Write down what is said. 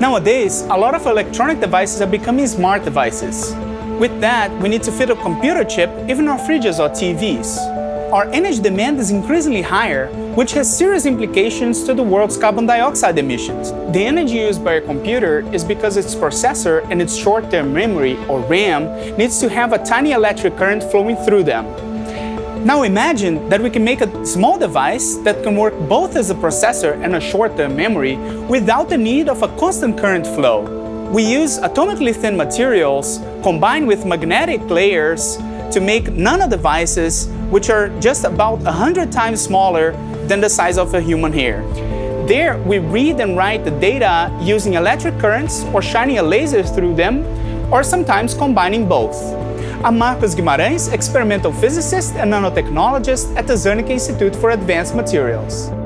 Nowadays, a lot of electronic devices are becoming smart devices. With that, we need to fit a computer chip even on fridges or TVs. Our energy demand is increasingly higher, which has serious implications to the world's carbon dioxide emissions. The energy used by a computer is because its processor and its short-term memory, or RAM, needs to have a tiny electric current flowing through them. Now imagine that we can make a small device that can work both as a processor and a short-term memory without the need of a constant current flow. We use atomically thin materials combined with magnetic layers to make nanodevices which are just about 100 times smaller than the size of a human hair. There we read and write the data using electric currents or shining a laser through them, or sometimes combining both. I'm Marcos Guimarães, experimental physicist and nanotechnologist at the Zernike Institute for Advanced Materials.